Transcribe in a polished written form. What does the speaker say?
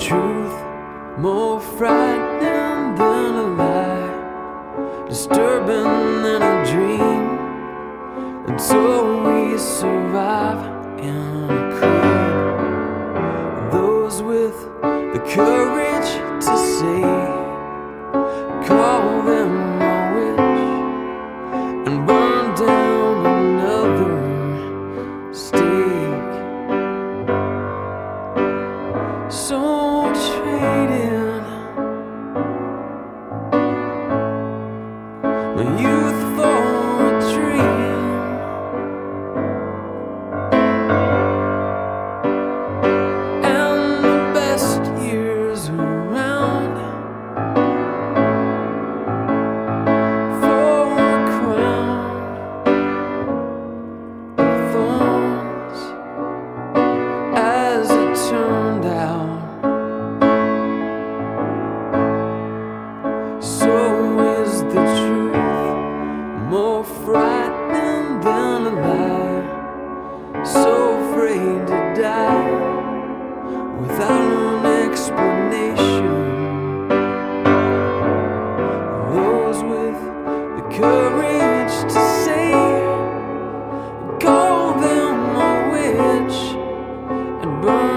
truth, more frightening than a lie, disturbing than a dream, and so we survive in a creed. Those with the courage to say, call them a witch and burn down another stake. So trading my youth for a dream, and the best years around for a crown of thorns. As it turned out, so is the truth, more frightening than a lie, so afraid to die without an explanation. Those with the courage to say, call them a witch and burn